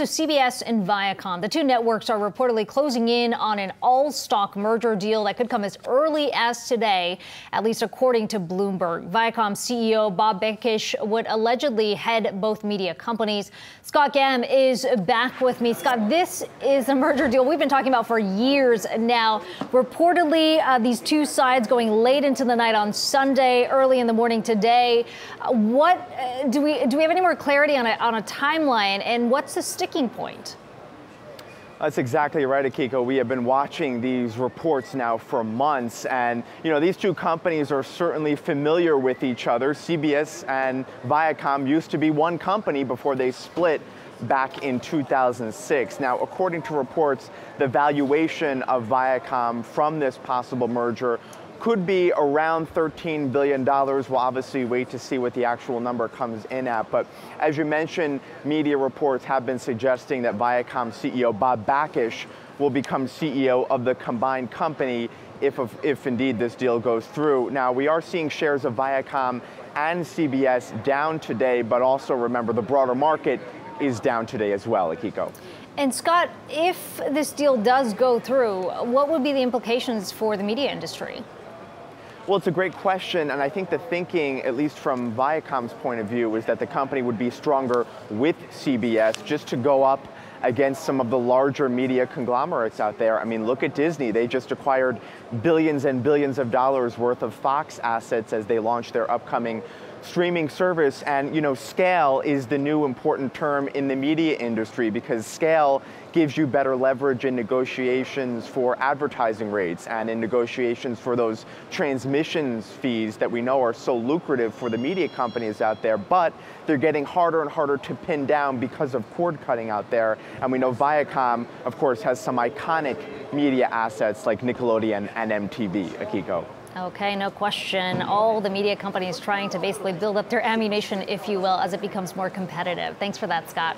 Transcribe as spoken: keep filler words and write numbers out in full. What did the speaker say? So C B S and Viacom, the two networks are reportedly closing in on an all-stock merger deal that could come as early as today, at least according to Bloomberg. Viacom C E O Bob Bakish would allegedly head both media companies. Scott Gamm is back with me. Scott, this is a merger deal we've been talking about for years now. Reportedly, uh, these two sides going late into the night on Sunday, early in the morning today. Uh, what uh, do we do? We have any more clarity on a, on a timeline, and what's the sticking point? That's exactly right, Akiko. We have been watching these reports now for months, and you know these two companies are certainly familiar with each other. C B S and Viacom used to be one company before they split back in two thousand six. Now, according to reports, the valuation of Viacom from this possible merger could be around thirteen billion dollars. We'll obviously wait to see what the actual number comes in at. But as you mentioned, media reports have been suggesting that Viacom C E O Bob Bakish will become C E O of the combined company if, if indeed this deal goes through. Now, we are seeing shares of Viacom and C B S down today, but also remember the broader market is down today as well, Akiko. And Scott, if this deal does go through, what would be the implications for the media industry? Well, it's a great question, and I think the thinking, at least from Viacom's point of view, is that the company would be stronger with C B S just to go up against some of the larger media conglomerates out there. I mean, look at Disney. They just acquired billions and billions of dollars worth of Fox assets as they launched their upcoming streaming service. And, you know, scale is the new important term in the media industry because scale gives you better leverage in negotiations for advertising rates and in negotiations for those transmissions fees that we know are so lucrative for the media companies out there. But they're getting harder and harder to pin down because of cord cutting out there. And we know Viacom, of course, has some iconic media assets like Nickelodeon and M T V, Akiko. Okay, no question. All the media companies trying to basically build up their ammunition, if you will, as it becomes more competitive. Thanks for that, Scott.